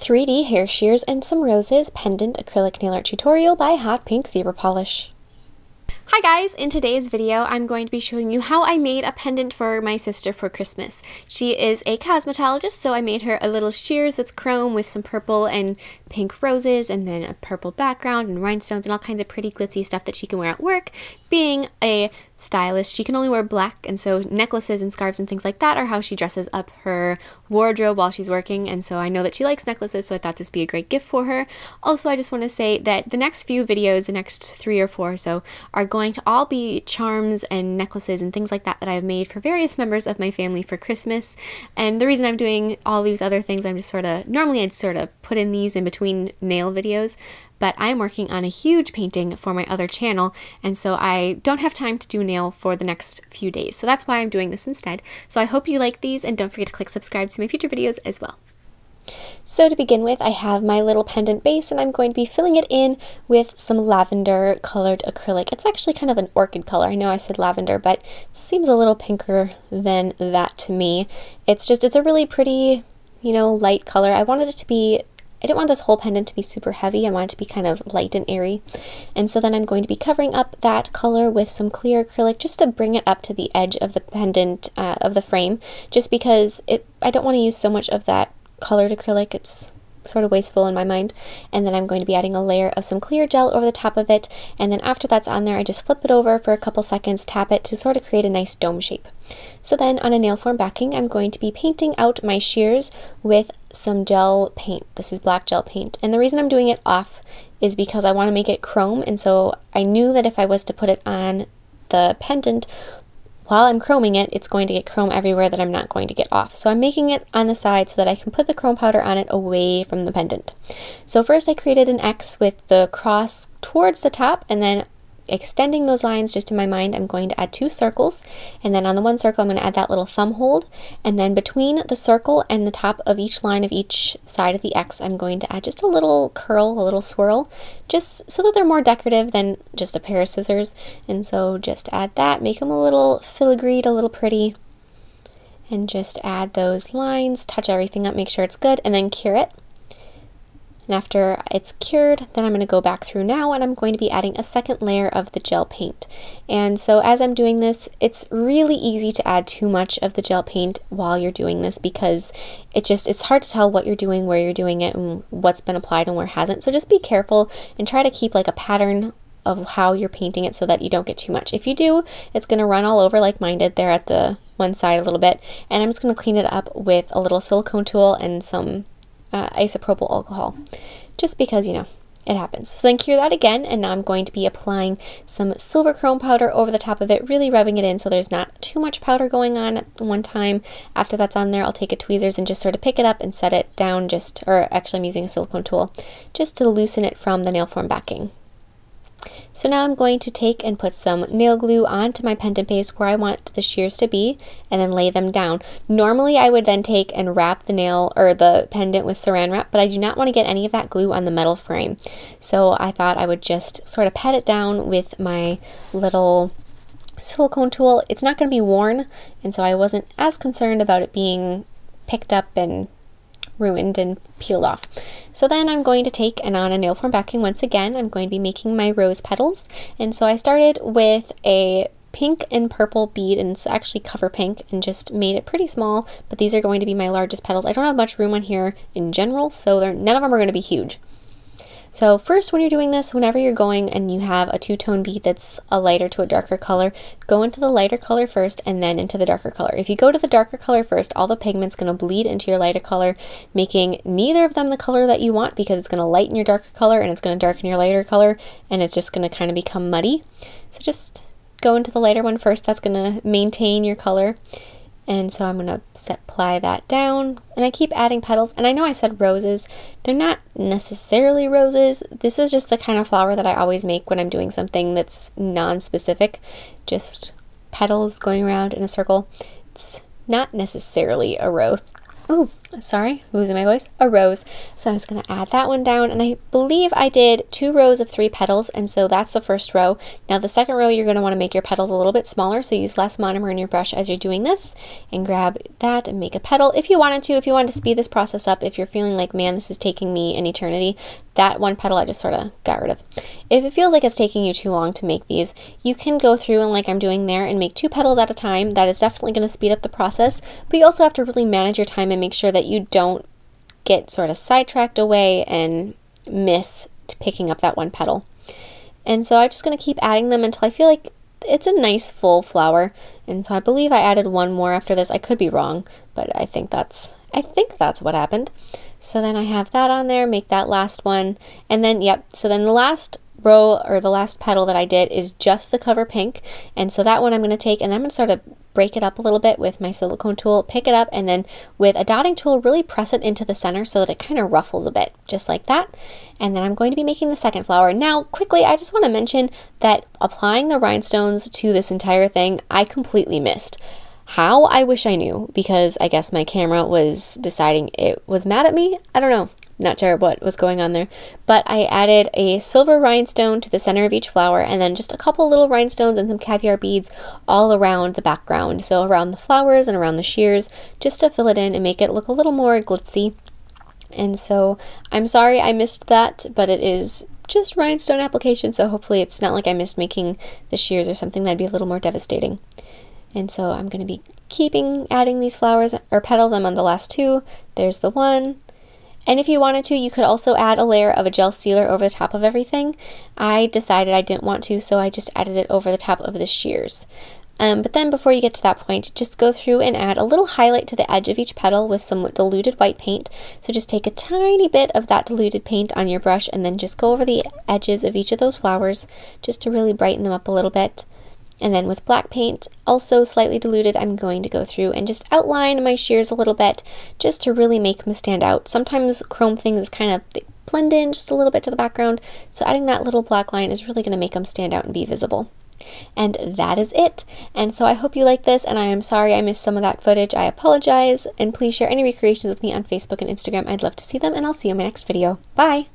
3D hair shears and some roses pendant acrylic nail art tutorial by Hot Pink Zebra Polish. Hi guys, in today's video I'm going to be showing you how I made a pendant for my sister for Christmas. She is a cosmetologist, so I made her a little shears that's chrome with some purple and pink roses and then a purple background and rhinestones and all kinds of pretty glitzy stuff that she can wear at work. Being a stylist, she can only wear black, and so necklaces and scarves and things like that are how she dresses up her wardrobe while she's working, and so I know that she likes necklaces, so I thought this would be a great gift for her. Also, I just want to say that the next few videos, the next 3 or 4 or so, are going to all be charms and necklaces and things like that that I've made for various members of my family for Christmas. And the reason I'm doing all these other things, I'm just sort of, normally I'd sort of put in these in between nail videos, but I'm working on a huge painting for my other channel, and so I don't have time to do nail for the next few days. So that's why I'm doing this instead. So I hope you like these, and don't forget to click subscribe to see my future videos as well. So to begin with, I have my little pendant base, and I'm going to be filling it in with some lavender colored acrylic. It's actually kind of an orchid color. I know I said lavender, but it seems a little pinker than that to me. It's a really pretty, you know, light color. I didn't want this whole pendant to be super heavy. I want it to be kind of light and airy. And so then I'm going to be covering up that color with some clear acrylic just to bring it up to the edge of the pendant, of the frame, just because I don't want to use so much of that colored acrylic. It's sort of wasteful in my mind. And then I'm going to be adding a layer of some clear gel over the top of it. And then after that's on there, I just flip it over for a couple seconds, tap it to sort of create a nice dome shape. So then on a nail form backing, I'm going to be painting out my shears with some gel paint. This is black gel paint. And the reason I'm doing it off is because I want to make it chrome. And so I knew that if I was to put it on the pendant, while I'm chroming it, it's going to get chrome everywhere that I'm not going to get off. So I'm making it on the side so that I can put the chrome powder on it away from the pendant. So first I created an X with the cross towards the top, and then extending those lines just in my mind, I'm going to add 2 circles, and then on the one circle I'm going to add that little thumb hold, and then between the circle and the top of each line of each side of the X, I'm going to add just a little curl, a little swirl, just so that they're more decorative than just a pair of scissors. And so just add that, make them a little filigreed, a little pretty, and just add those lines, touch everything up, make sure it's good, and then cure it. And after it's cured, then I'm going to go back through now, and I'm going to be adding a second layer of the gel paint. And so as I'm doing this, it's really easy to add too much of the gel paint while you're doing this, because it's hard to tell what you're doing, where you're doing it, and what's been applied and where hasn't. So just be careful and try to keep like a pattern of how you're painting it so that you don't get too much. If you do, it's going to run all over like mine did there at the one side a little bit. And I'm just going to clean it up with a little silicone tool and some isopropyl alcohol, just because, you know, it happens. So then cure that again, and now I'm going to be applying some silver chrome powder over the top of it, really rubbing it in so there's not too much powder going on at one time. After that's on there, I'll take a tweezers and just sort of pick it up and set it down, or actually I'm using a silicone tool just to loosen it from the nail form backing. So now I'm going to take and put some nail glue onto my pendant base where I want the shears to be, and then lay them down. Normally I would then take and wrap the nail or the pendant with saran wrap, but I do not want to get any of that glue on the metal frame. So I thought I would just sort of pat it down with my little silicone tool. It's not going to be worn, and so I wasn't as concerned about it being picked up and ruined and peeled off. So then I'm going to take, and on a nail form backing once again, I'm going to be making my rose petals. And so I started with a pink and purple bead, and it's actually cover pink, and just made it pretty small, but these are going to be my largest petals. I don't have much room on here in general, so none of them are going to be huge. So first, when you're doing this, whenever you're going and you have a two-tone bead that's a lighter to a darker color, go into the lighter color first and then into the darker color. If you go to the darker color first, all the pigment's going to bleed into your lighter color, making neither of them the color that you want, because it's going to lighten your darker color and it's going to darken your lighter color, and it's just going to kind of become muddy. So just go into the lighter one first. That's going to maintain your color. And so I'm going to apply that down, and I keep adding petals. And I know I said roses, they're not necessarily roses. This is just the kind of flower that I always make when I'm doing something that's non-specific, just petals going around in a circle. It's not necessarily a rose. Ooh, sorry, losing my voice, a rose. So I was going to add that one down, and I believe I did 2 rows of 3 petals, and so that's the first row. Now the second row, you're going to want to make your petals a little bit smaller, so use less monomer in your brush as you're doing this, and grab that and make a petal. If you wanted to speed this process up, if you're feeling like, man, this is taking me an eternity, that one petal I just sort of got rid of. If it feels like it's taking you too long to make these, you can go through and, like I'm doing there, and make 2 petals at a time. That is definitely going to speed up the process, but you also have to really manage your time and make sure that you don't get sort of sidetracked away and miss picking up that one petal. And so I'm just going to keep adding them until I feel like it's a nice full flower. And so I believe I added one more after this. I could be wrong, but I think that's what happened. So then I have that on there, make that last one, and then yep, so then the last row or the last petal that I did is just the cover pink, and so that one I'm going to take, and I'm going to sort of break it up a little bit with my silicone tool, pick it up, and then with a dotting tool really press it into the center so that it kind of ruffles a bit, just like that. And then I'm going to be making the second flower. Now quickly, I just want to mention that applying the rhinestones to this entire thing, I completely missed. How? I wish I knew, because I guess my camera was deciding it was mad at me. I don't know. Not sure what was going on there, but I added a silver rhinestone to the center of each flower, and then just a couple little rhinestones and some caviar beads all around the background, so around the flowers and around the shears, just to fill it in and make it look a little more glitzy. And so I'm sorry I missed that, but it is just rhinestone application, so hopefully it's not like I missed making the shears or something. That'd be a little more devastating. And so I'm going to be keeping adding these flowers or petals. I'm on the last 2. There's the one. And if you wanted to, you could also add a layer of a gel sealer over the top of everything. I decided I didn't want to, so I just added it over the top of the shears. But then before you get to that point, just go through and add a little highlight to the edge of each petal with some diluted white paint. So just take a tiny bit of that diluted paint on your brush, and then just go over the edges of each of those flowers just to really brighten them up a little bit. And then with black paint, also slightly diluted, I'm going to go through and just outline my shears a little bit, just to really make them stand out. Sometimes chrome things kind of blend in just a little bit to the background, so adding that little black line is really going to make them stand out and be visible. And that is it. And so I hope you like this, and I am sorry I missed some of that footage. I apologize, and please share any recreations with me on Facebook and Instagram. I'd love to see them, and I'll see you in my next video. Bye!